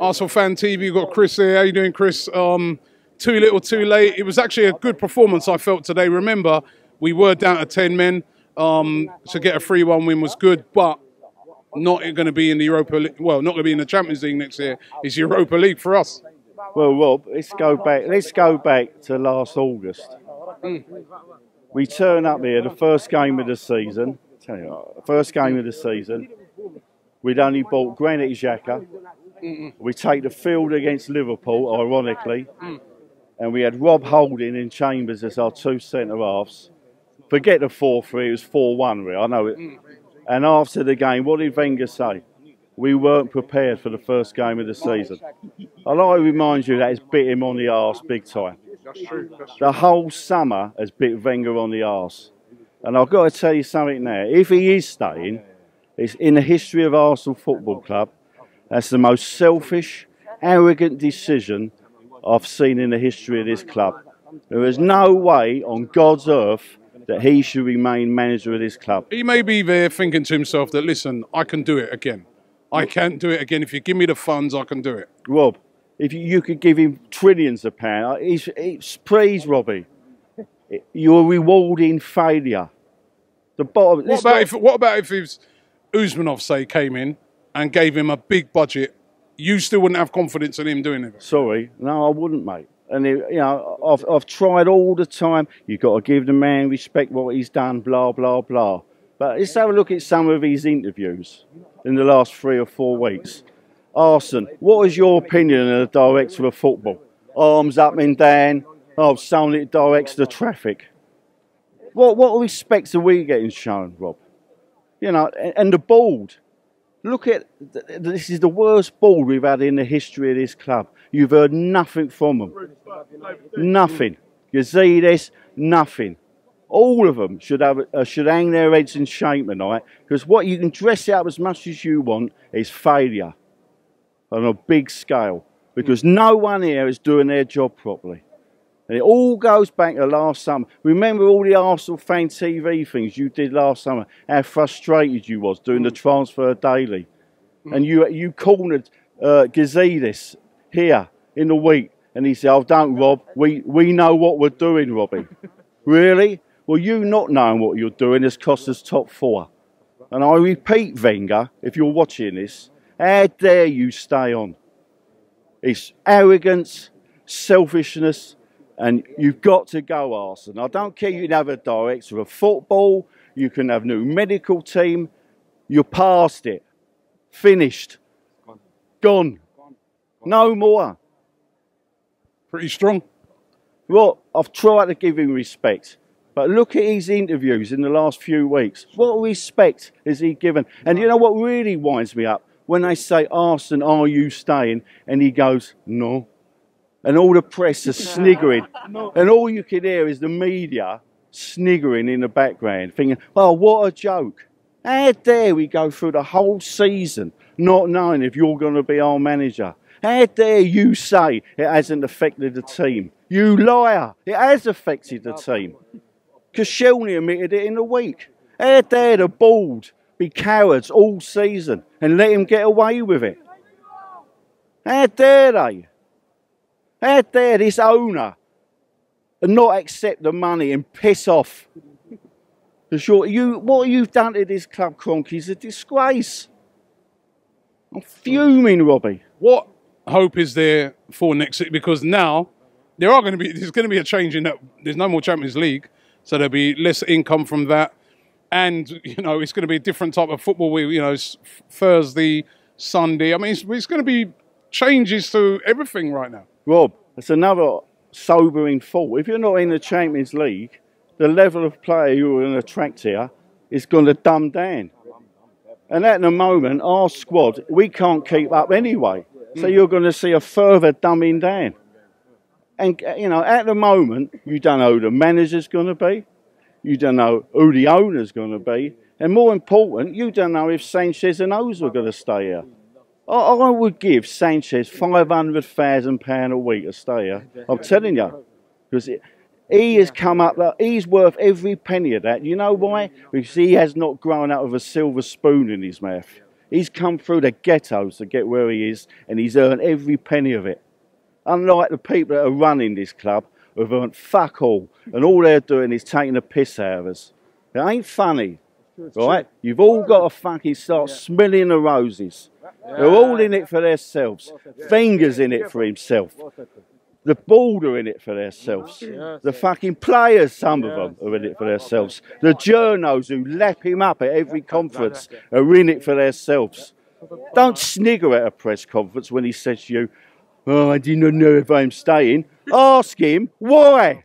Arsenal Fan TV, you've got Chris here. How you doing, Chris? Too little, too late. It was actually a good performance, I felt, today. Remember, we were down to 10 men. To get a 3-1 win was good, but not going to be in the Europa League. Well, not going to be in the Champions League next year. It's Europa League for us. Well, Rob, let's go back to last August. We turn up here, the first game of the season. Tell you what, first game of the season. We'd only bought Granit Xhaka. We take the field against Liverpool, ironically, and we had Rob Holding and Chambers as our two centre-halves. Forget the 4-3, it was 4-1, really, I know it. And after the game, what did Wenger say? We weren't prepared for the first game of the season. I'd like to remind you that has bit him on the arse big time. That's true. The whole summer has bit Wenger on the arse. And I've got to tell you something now. If he is staying, it's in the history of Arsenal Football Club, that's the most selfish, arrogant decision I've seen in the history of this club. There is no way on God's earth that he should remain manager of this club. He may be there thinking to himself that, listen, I can do it again. I can do it again. If you give me the funds, I can do it. Rob, if you could give him trillions of pounds, please, Robbie, you're rewarding failure. The bottom. What about if Usmanov, say, came in and gave him a big budget? You still wouldn't have confidence in him doing it. Sorry, no, I wouldn't, mate. And it, you know, I've tried all the time. You've got to give the man respect what he's done. Blah blah blah. But let's have a look at some of his interviews in the last 3 or 4 weeks. Arsene, what is your opinion of the director of football? Arms up and down. Oh, someone that directs the traffic. What respects are we getting shown, Rob? You know, and the board. Look at, this is the worst board we've had in the history of this club. You've heard nothing from them. Nothing. Gazidis, nothing. All of them should hang their heads in shame tonight, because what you can dress it up as much as you want is failure on a big scale, because no one here is doing their job properly. And it all goes back to last summer. Remember all the Arsenal Fan TV things you did last summer, how frustrated you was doing the transfer daily. And you cornered Gazidis here in the week, and he said, oh, don't, Rob, we know what we're doing, Robbie. Really? Well, you not knowing what you're doing has cost us top 4. And I repeat, Wenger, if you're watching this, how dare you stay on? It's arrogance, selfishness, and you've got to go, Arsene. I don't care, you can have a director of football, you can have a new medical team, you're past it. Finished. Gone. No more. Pretty strong. Well, I've tried to give him respect, but look at his interviews in the last few weeks. What respect is he given? And you know what really winds me up? When they say, Arsene, are you staying? And he goes, no. And all the press is sniggering. And all you can hear is the media sniggering in the background, thinking, oh, what a joke. How dare we go through the whole season not knowing if you're going to be our manager? How dare you say it hasn't affected the team? You liar. It has affected the team. Koscielny admitted it in the week. How dare the board be cowards all season and let him get away with it? How dare they? How dare this owner and not accept the money and piss off? Sure, what you've done to this club, Kroenke, is a disgrace. I'm fuming, Robbie. What hope is there for next week? Because now there's going to be a change in that. There's no more Champions League, so there'll be less income from that, and you know it's going to be a different type of football. You know, Thursday, Sunday. I mean, it's going to be changes to everything right now. Rob, it's another sobering thought. If you're not in the Champions League, the level of player you're going to attract here is going to dumb down. And at the moment, our squad, we can't keep up anyway. So you're going to see a further dumbing down. And, you know, at the moment, you don't know who the manager's going to be. You don't know who the owner's going to be. And more important, you don't know if Sanchez and Ozil are going to stay here. I would give Sanchez £500,000 a week to stay here. I'm telling you, because he has come up. He's worth every penny of that. You know why? Because he has not grown out of a silver spoon in his mouth. He's come through the ghettos to get where he is, and he's earned every penny of it. Unlike the people that are running this club, who've earned fuck all, and all they're doing is taking the piss out of us. It ain't funny, right? You've all got to fucking start smelling the roses. They're all in it for themselves. Wenger's in it for himself. The board are in it for themselves. The fucking players, some of them, are in it for themselves. The journos who lap him up at every conference are in it for themselves. Don't snigger at a press conference when he says to you, "Oh, I do not know if I'm staying." Ask him why.